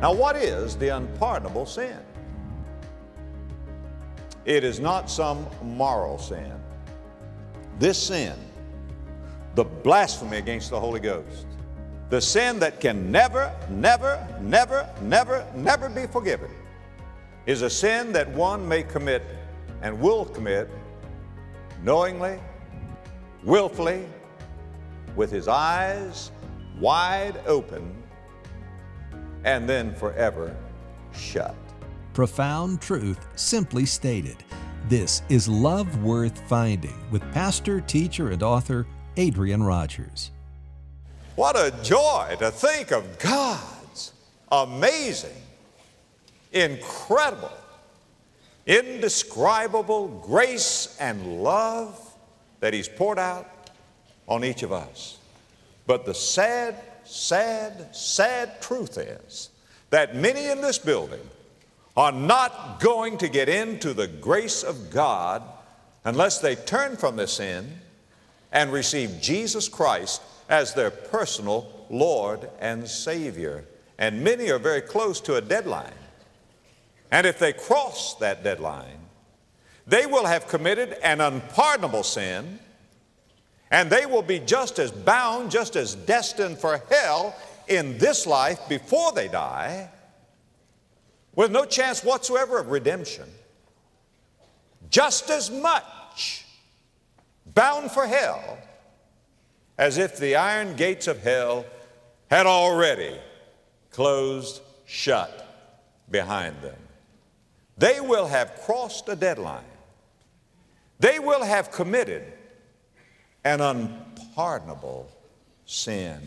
Now, what is the unpardonable sin? It is not some moral sin. This sin, the blasphemy against the Holy Ghost, the sin that can never, never, never, never, never be forgiven, is a sin that one may commit and will commit knowingly, willfully, with his eyes wide open, and then forever shut. Profound truth simply stated. This is Love Worth Finding with pastor, teacher, and author Adrian Rogers. What a joy to think of God's amazing, incredible, indescribable grace and love that He's poured out on each of us. But the sad, sad, sad truth is that many in this building are not going to get into the grace of God unless they turn from their sin and receive Jesus Christ as their personal Lord and Savior. And many are very close to a deadline. And if they cross that deadline, they will have committed an unpardonable sin, and they will be just as bound, just as destined for hell in this life before they die, with no chance whatsoever of redemption. Just as much bound for hell as if the iron gates of hell had already closed shut behind them. They will have crossed a deadline. They will have committed an unpardonable sin.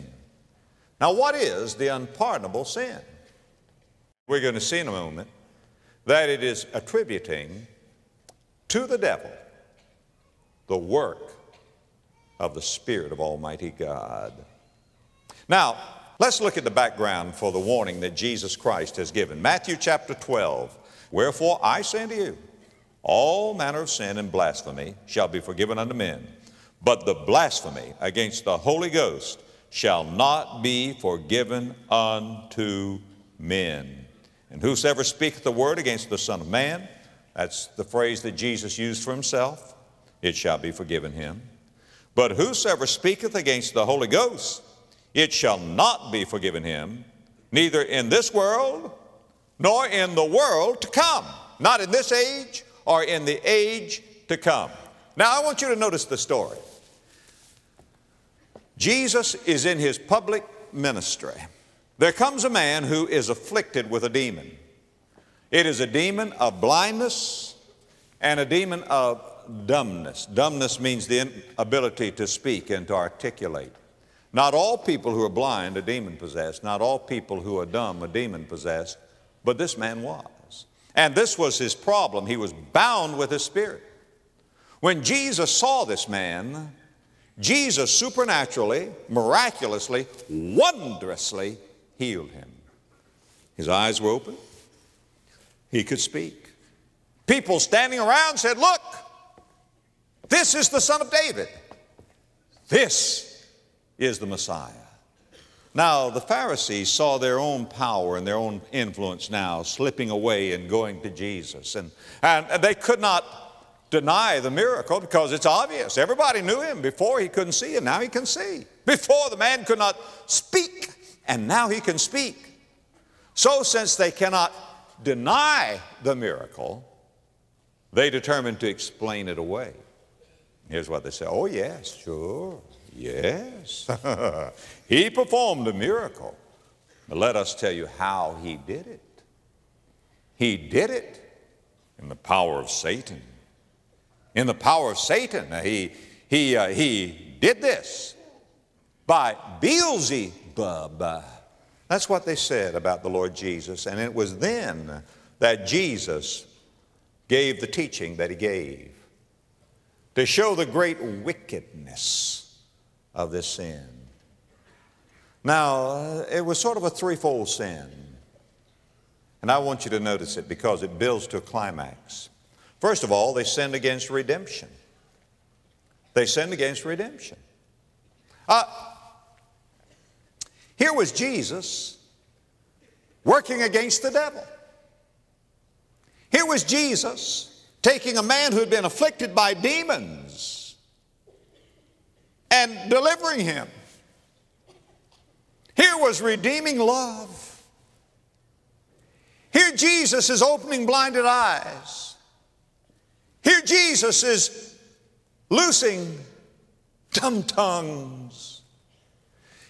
Now, what is the unpardonable sin? We're going to see in a moment that it is attributing to the devil the work of the Spirit of Almighty God. Now, let's look at the background for the warning that Jesus Christ has given. Matthew chapter 12, "Wherefore I say unto you, all manner of sin and blasphemy shall be forgiven unto men, but the blasphemy against the Holy Ghost shall not be forgiven unto men. And whosoever speaketh the word against the Son of Man," that's the phrase that Jesus used for Himself, "it shall be forgiven him. But whosoever speaketh against the Holy Ghost, it shall not be forgiven him, neither in this world nor in the world to come." Not in this age or in the age to come. Now, I want you to notice the story. Jesus is in His public ministry. There comes a man who is afflicted with a demon. It is a demon of blindness and a demon of dumbness. Dumbness means the inability to speak and to articulate. Not all people who are blind are demon-possessed. Not all people who are dumb are demon-possessed. But this man was. And this was his problem. He was bound with his spirit. When Jesus saw this man, Jesus supernaturally, miraculously, wondrously healed him. His eyes were open. He could speak. People standing around said, "Look, this is the Son of David. This is the Messiah." Now, the Pharisees saw their own power and their own influence now slipping away and going to Jesus. And they could not deny the miracle because it's obvious. Everybody knew him. Before he couldn't see, and now he can see. Before the man could not speak, and now he can speak. So since they cannot deny the miracle, they determined to explain it away. Here's what they say. "Oh yes, sure, yes. He performed a miracle. But let us tell you how he did it. He did it in the power of Satan. In the power of Satan, he did this by Beelzebub." That's what they said about the Lord Jesus. And it was then that Jesus gave the teaching that He gave to show the great wickedness of this sin. Now, it was sort of a threefold sin. And I want you to notice it because it builds to a climax. First of all, they sinned against redemption. They sinned against redemption. Here was Jesus working against the devil. Here was Jesus taking a man who had been afflicted by demons and delivering him. Here was redeeming love. Here Jesus is opening blinded eyes. Here Jesus is loosing dumb tongues.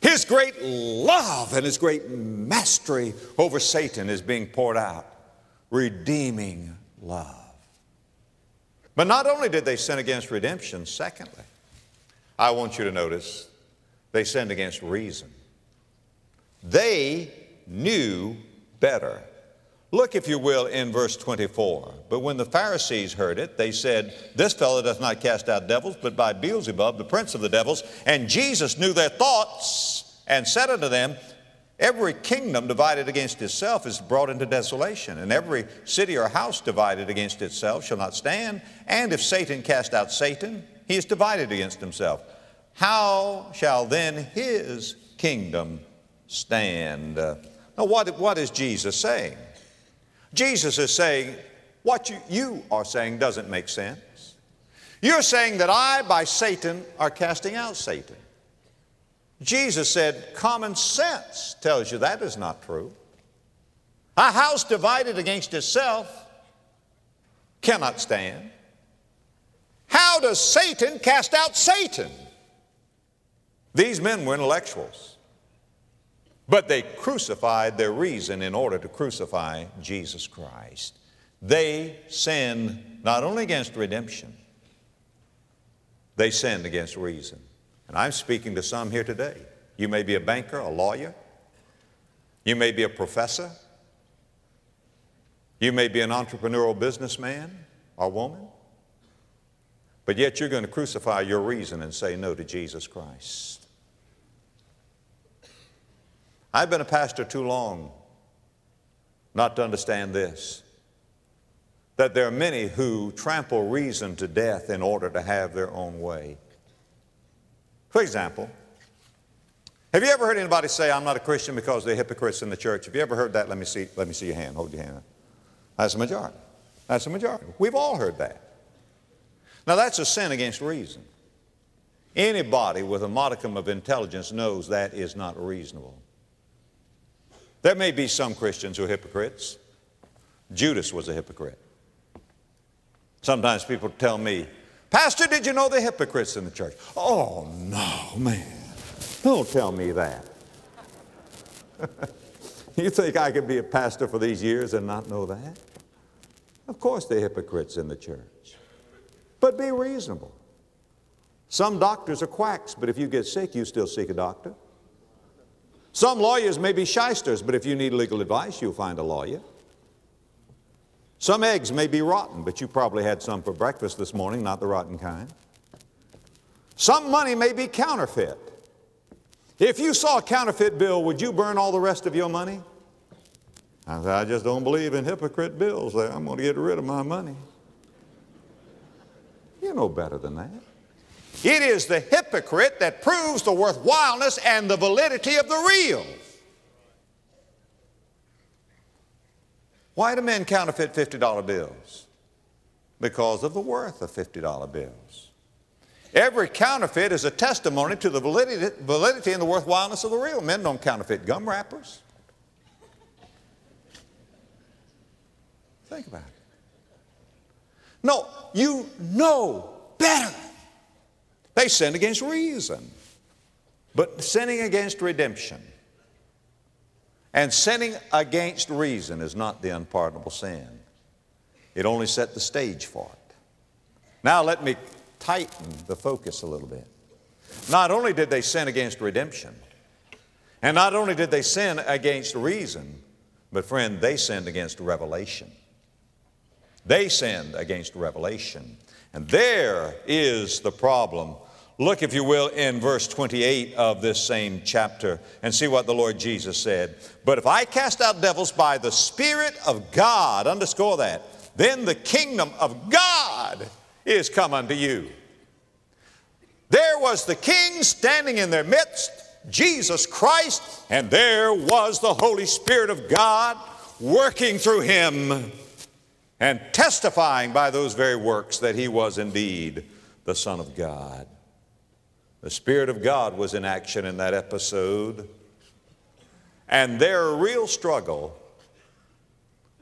His great love and His great mastery over Satan is being poured out. Redeeming love. But not only did they sin against redemption, secondly, I want you to notice they sinned against reason. They knew better. Look, if you will, in verse 24. But when the Pharisees heard it, they said, "This fellow doth not cast out devils, but by Beelzebub, the prince of the devils." And Jesus knew their thoughts and said unto them, "Every kingdom divided against itself is brought into desolation, and every city or house divided against itself shall not stand. And if Satan cast out Satan, he is divided against himself. How shall then his kingdom stand?" Now what is Jesus saying? Jesus is saying, what you are saying doesn't make sense. You're saying that I, by Satan, are casting out Satan. Jesus said, common sense tells you that is not true. A house divided against itself cannot stand. How does Satan cast out Satan? These men were intellectuals. But they crucified their reason in order to crucify Jesus Christ. They sinned not only against redemption, they sinned against reason. And I'm speaking to some here today. You may be a banker, a lawyer. You may be a professor. You may be an entrepreneurial businessman or woman. But yet you're going to crucify your reason and say no to Jesus Christ. I've been a pastor too long not to understand this, that there are many who trample reason to death in order to have their own way. For example, have you ever heard anybody say, "I'm not a Christian because they're hypocrites in the church"? Have you ever heard that? Let me see your hand. Hold your hand up. That's the majority. That's the majority. We've all heard that. Now, that's a sin against reason. Anybody with a modicum of intelligence knows that is not reasonable. There may be some Christians who are hypocrites. Judas was a hypocrite. Sometimes people tell me, "Pastor, did you know the hypocrites in the church?" Oh, no, man. Don't tell me that. You think I could be a pastor for these years and not know that? Of course they're hypocrites in the church. But be reasonable. Some doctors are quacks, but if you get sick, you still seek a doctor. Some lawyers may be shysters, but if you need legal advice, you'll find a lawyer. Some eggs may be rotten, but you probably had some for breakfast this morning, not the rotten kind. Some money may be counterfeit. If you saw a counterfeit bill, would you burn all the rest of your money? I said, I just don't believe in hypocrite bills. I'm going to get rid of my money. You know better than that. It is the hypocrite that proves the worthwhileness and the validity of the real. Why do men counterfeit $50 bills? Because of the worth of $50 bills. Every counterfeit is a testimony to the validity and the worthwhileness of the real. Men don't counterfeit gum wrappers. Think about it. No, you know better. They sinned against reason, but sinning against redemption and sinning against reason is not the unpardonable sin. It only set the stage for it. Now let me tighten the focus a little bit. Not only did they sin against redemption, and not only did they sin against reason, but friend, they sinned against revelation. They sinned against revelation. And there is the problem. Look, if you will, in verse 28 of this same chapter and see what the Lord Jesus said. But if I cast out devils by the Spirit of God, underscore that, then the kingdom of God is come unto you. There was the king standing in their midst, Jesus Christ, and there was the Holy Spirit of God working through him and testifying by those very works that he was indeed the Son of God. The Spirit of God was in action in that episode, and their real struggle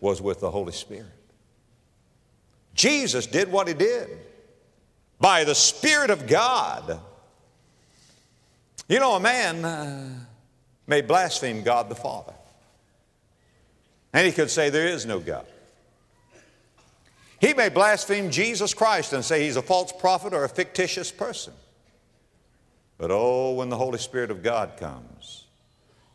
was with the Holy Spirit. Jesus did what he did by the Spirit of God. You know, a man may blaspheme God the Father, and he could say there is no God. He may blaspheme Jesus Christ and say he's a false prophet or a fictitious person. But oh, when the Holy Spirit of God comes,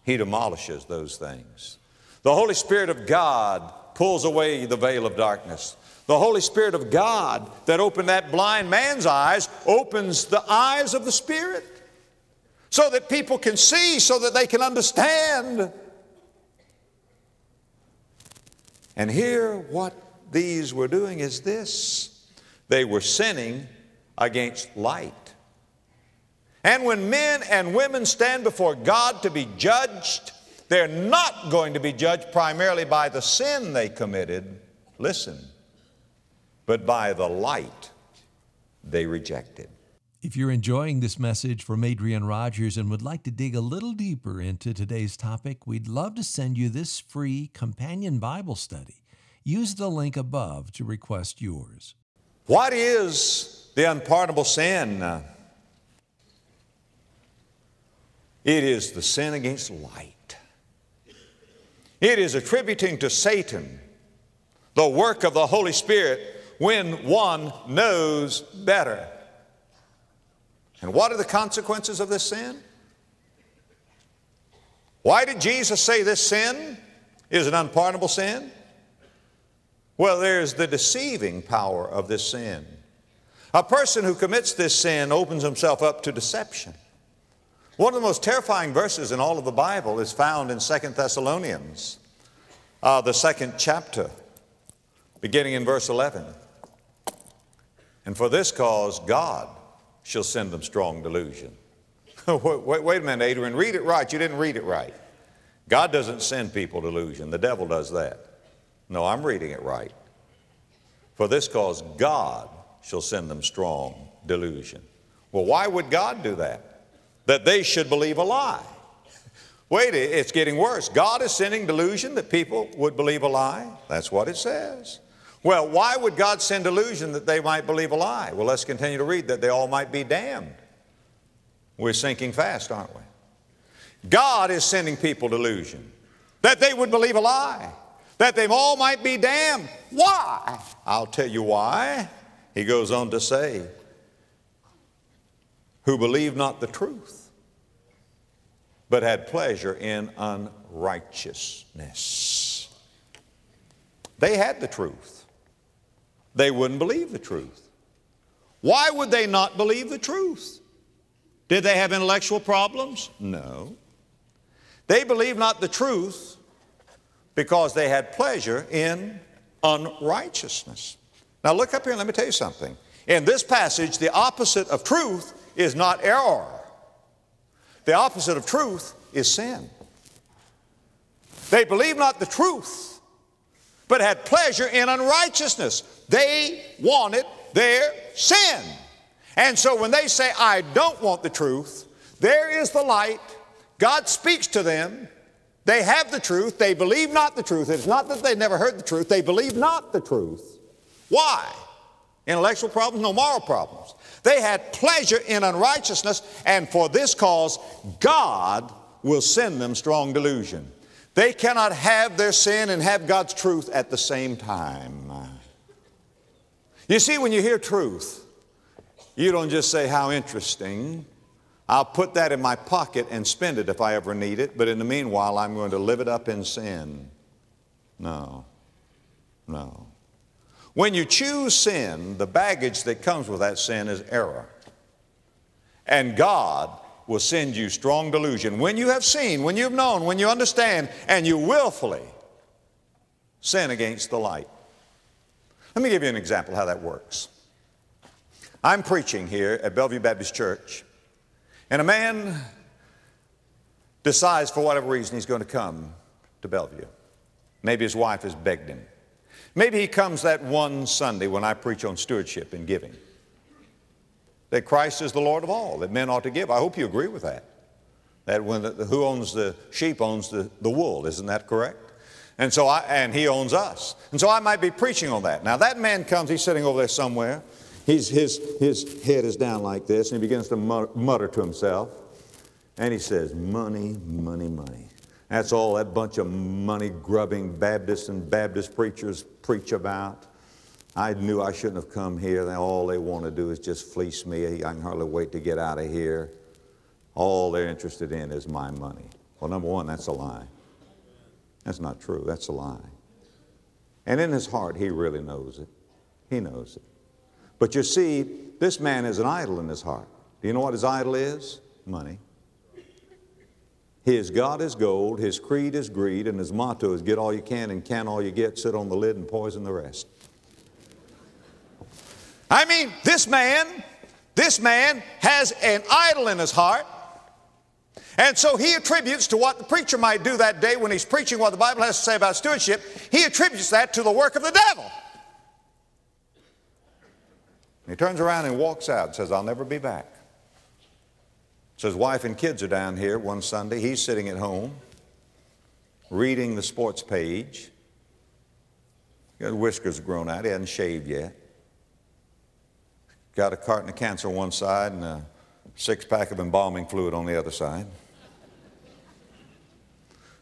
he demolishes those things. The Holy Spirit of God pulls away the veil of darkness. The Holy Spirit of God that opened that blind man's eyes opens the eyes of the Spirit so that people can see, so that they can understand. And here what these were doing is this: they were sinning against light. And when men and women stand before God to be judged, they're not going to be judged primarily by the sin they committed, listen, but by the light they rejected. If you're enjoying this message from Adrian Rogers and would like to dig a little deeper into today's topic, we'd love to send you this free companion Bible study. Use the link above to request yours. What is the unpardonable sin? It is the sin against light. It is attributing to Satan the work of the Holy Spirit when one knows better. And what are the consequences of this sin? Why did Jesus say this sin is an unpardonable sin? Well, there's the deceiving power of this sin. A person who commits this sin opens himself up to deception. One of the most terrifying verses in all of the Bible is found in 2 Thessalonians, the second chapter, beginning in verse 11. And for this cause, God shall send them strong delusion. Wait a minute, Adrian, read it right. You didn't read it right. God doesn't send people delusion. The devil does that. No, I'm reading it right. For this cause, God shall send them strong delusion. Well, why would God do that? That they should believe a lie. Wait, it's getting worse. God is sending delusion that people would believe a lie. That's what it says. Well, why would God send delusion that they might believe a lie? Well, let's continue to read, that they all might be damned. We're sinking fast, aren't we? God is sending people delusion that they would believe a lie, that they all might be damned. Why? I'll tell you why. He goes on to say, who believed not the truth, but had pleasure in unrighteousness. They had the truth. They wouldn't believe the truth. Why would they not believe the truth? Did they have intellectual problems? No. They believed not the truth because they had pleasure in unrighteousness. Now look up here and let me tell you something. In this passage, the opposite of truth is not error. The opposite of truth is sin. They believed not the truth, but had pleasure in unrighteousness. They wanted their sin. And so when they say, I don't want the truth, there is the light. God speaks to them. They have the truth. They believe not the truth. It's not that they never heard the truth. They believe not the truth. Why? Intellectual problems? No, moral problems. They had pleasure in unrighteousness, and for this cause God will send them strong delusion. They cannot have their sin and have God's truth at the same time. You see, when you hear truth, you don't just say, how interesting. I'll put that in my pocket and spend it if I ever need it, but in the meanwhile, I'm going to live it up in sin. No, no. When you choose sin, the baggage that comes with that sin is error. And God will send you strong delusion. When you have seen, when you've known, when you understand, and you willfully sin against the light. Let me give you an example of how that works. I'm preaching here at Bellevue Baptist Church, and a man decides for whatever reason he's going to come to Bellevue. Maybe his wife has begged him. Maybe he comes that one Sunday when I preach on stewardship and giving. That Christ is the Lord of all, that men ought to give. I hope you agree with that. That when who owns the sheep owns the wool, isn't that correct? And so and he owns us. And so I might be preaching on that. Now that man comes, he's sitting over there somewhere. His head is down like this, and he begins to mutter to himself. And he says, money, money, money. That's all that bunch of money-grubbing Baptists and Baptist preachers preach about. I knew I shouldn't have come here. All they want to do is just fleece me. I can hardly wait to get out of here. All they're interested in is my money. Well, number one, that's a lie. That's not true. That's a lie. And in his heart, he really knows it. He knows it. But you see, this man is an idol in his heart. Do you know what his idol is? Money. His God is gold, his creed is greed, and his motto is get all you can and can all you get, sit on the lid and poison the rest. I mean, this man has an idol in his heart, and so he attributes to what the preacher might do that day when he's preaching what the Bible has to say about stewardship, he attributes that to the work of the devil. And he turns around and walks out and says, I'll never be back. So his wife and kids are down here one Sunday. He's sitting at home reading the sports page. His whiskers grown out. He hasn't shaved yet. Got a carton of cancer on one side and a six-pack of embalming fluid on the other side.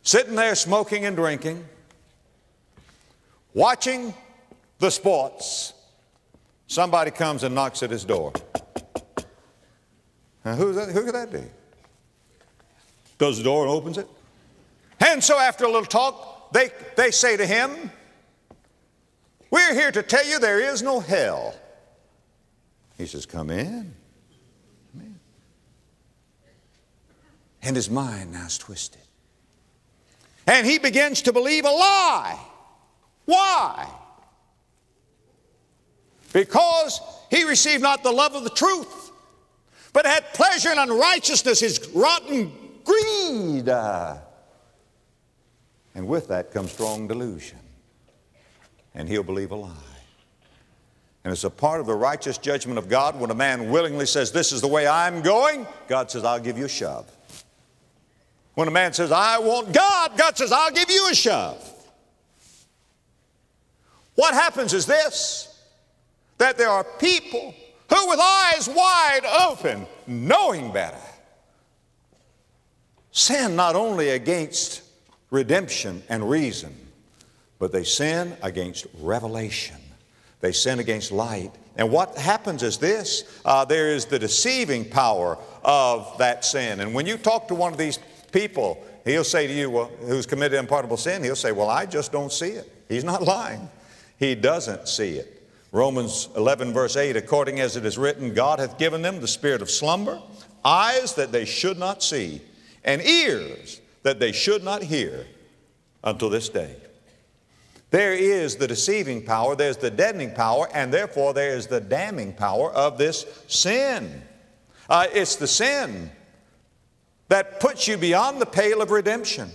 Sitting there smoking and drinking, watching the sports. Somebody comes and knocks at his door. Now, who could that be? Does the door and opens it. And so after a little talk, they say to him, we're here to tell you there is no hell. He says, come in. Come in. And his mind now is twisted. And he begins to believe a lie. Why? Because he received not the love of the truth, but had pleasure in unrighteousness, his rotten greed. And with that comes strong delusion. And he'll believe a lie. And it's a part of the righteous judgment of God when a man willingly says, this is the way I'm going, God says, I'll give you a shove. When a man says, I want God, God says, I'll give you a shove. What happens is this, that there are people who with eyes wide open, knowing better, sin not only against redemption and reason, but they sin against revelation. They sin against light. And what happens is this, there is the deceiving power of that sin. And when you talk to one of these people, he'll say to you, well, who's committed unpardonable sin, he'll say, well, I just don't see it. He's not lying. He doesn't see it. Romans 11, verse 8, according as it is written, God hath given them the spirit of slumber, eyes that they should not see, and ears that they should not hear until this day. There is the deceiving power, there's the deadening power, and therefore there is the damning power of this sin. It's the sin that puts you beyond the pale of redemption.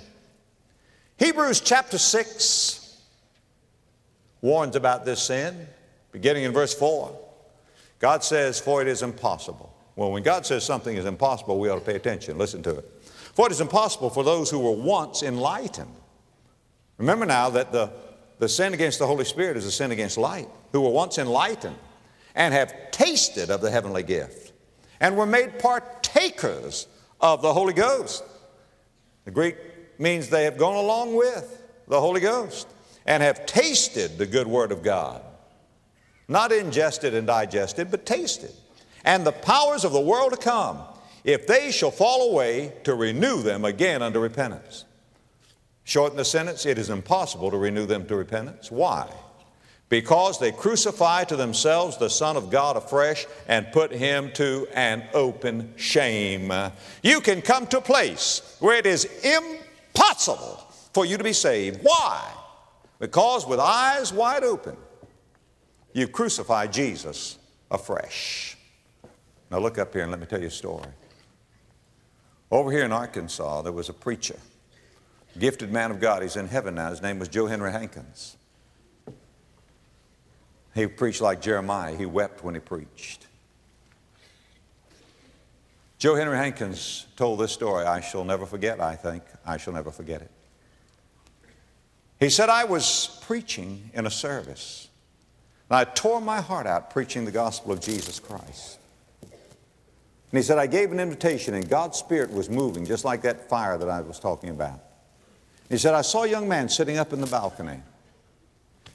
Hebrews chapter 6 warns about this sin. Beginning in verse 4, God says, for it is impossible. Well, when God says something is impossible, we ought to pay attention. Listen to it. For it is impossible for those who were once enlightened. Remember now that the sin against the Holy Spirit is a sin against light, who were once enlightened and have tasted of the heavenly gift and were made partakers of the Holy Ghost. The Greek means they have gone along with the Holy Ghost and have tasted the good word of God. Not ingested and digested, but tasted. And the powers of the world to come, if they shall fall away, to renew them again unto repentance. Shorten the sentence, it is impossible to renew them to repentance. Why? Because they crucify to themselves the Son of God afresh and put Him to an open shame. You can come to a place where it is impossible for you to be saved. Why? Because with eyes wide open, you crucify Jesus afresh. Now look up here and let me tell you a story. Over here in Arkansas, there was a preacher, gifted man of God. He's in heaven now. His name was Joe Henry Hankins. He preached like Jeremiah. He wept when he preached. Joe Henry Hankins told this story. I shall never forget, I think. I shall never forget it. He said, I was preaching in a service, and I tore my heart out preaching the gospel of Jesus Christ. And he said, I gave an invitation, and God's Spirit was moving, just like that fire that I was talking about. He said, I saw a young man sitting up in the balcony,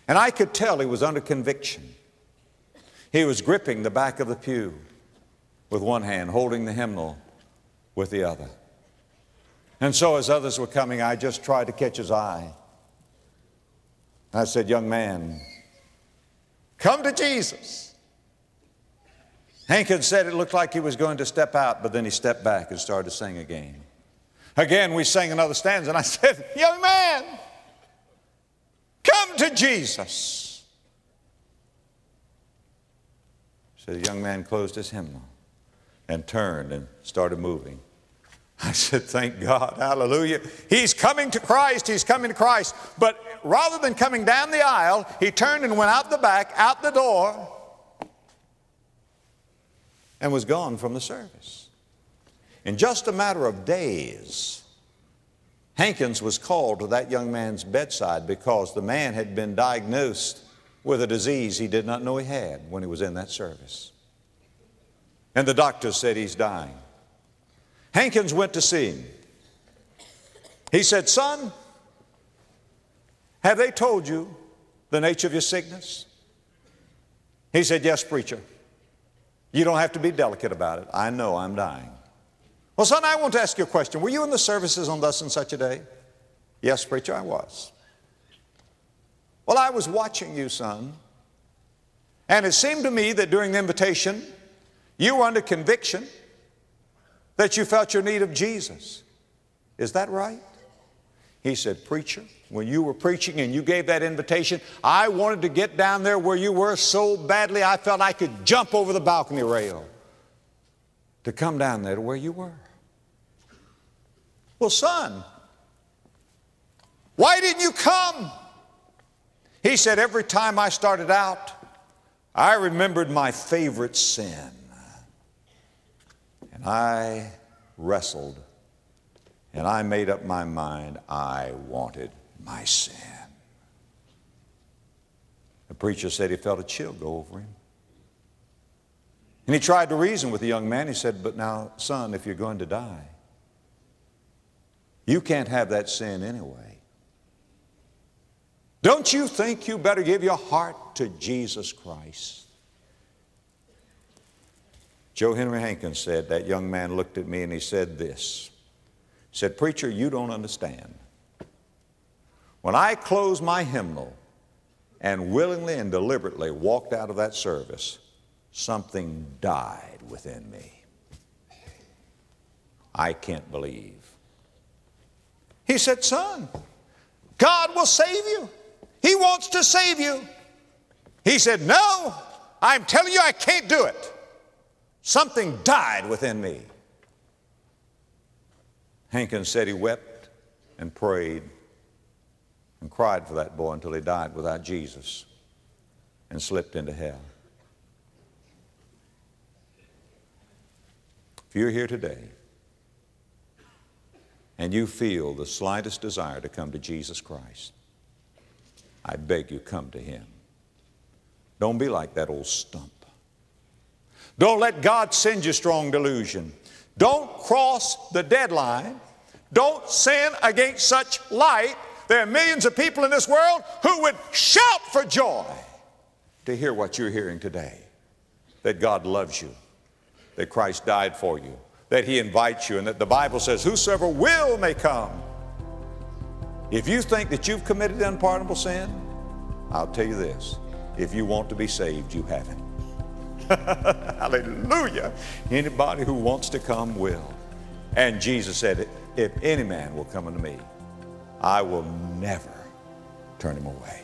and I could tell he was under conviction. He was gripping the back of the pew with one hand, holding the hymnal with the other. And so as others were coming, I just tried to catch his eye. I said, young man, come to Jesus. Hankins said it looked like he was going to step out, but then he stepped back and started to sing again. Again, we sang another stanza, and I said, young man, come to Jesus. So the young man closed his hymnal and turned and started moving. I said, thank God, hallelujah. He's coming to Christ, he's coming to Christ. But rather than coming down the aisle, he turned and went out the back, out the door, and was gone from the service. In just a matter of days, Hankins was called to that young man's bedside because the man had been diagnosed with a disease he did not know he had when he was in that service. And the doctor said, he's dying. Hankins went to see him. He said, son, have they told you the nature of your sickness? He said, yes, preacher. You don't have to be delicate about it. I know I'm dying. Well, son, I want to ask you a question. Were you in the services on thus and such a day? Yes, preacher, I was. Well, I was watching you, son, and it seemed to me that during the invitation, you were under conviction that you felt your need of Jesus. Is that right? He said, preacher, when you were preaching and you gave that invitation, I wanted to get down there where you were so badly I felt I could jump over the balcony rail to come down there to where you were. Well, son, why didn't you come? He said, every time I started out, I remembered my favorite sin. And I wrestled, and I made up my mind I wanted my sin. The preacher said he felt a chill go over him. And he tried to reason with the young man. He said, but now, son, if you're going to die, you can't have that sin anyway. Don't you think you better give your heart to Jesus Christ? Joe Henry Hankins said, that young man looked at me and he said this. He said, preacher, you don't understand. When I closed my hymnal and willingly and deliberately walked out of that service, something died within me. I can't believe. He said, son, God will save you. He wants to save you. He said, no, I'm telling you I can't do it. Something died within me. Hankins said he wept and prayed and cried for that boy until he died without Jesus and slipped into hell. If you're here today and you feel the slightest desire to come to Jesus Christ, I beg you, come to Him. Don't be like that old stump. Don't let God send you strong delusion. Don't cross the deadline. Don't sin against such light. There are millions of people in this world who would shout for joy to hear what you're hearing today. That God loves you, that Christ died for you, that He invites you, and that the Bible says, whosoever will may come. If you think that you've committed unpardonable sin, I'll tell you this, if you want to be saved, you haven't. Hallelujah. Anybody who wants to come will. And Jesus said, if any man will come unto me, I will never turn him away.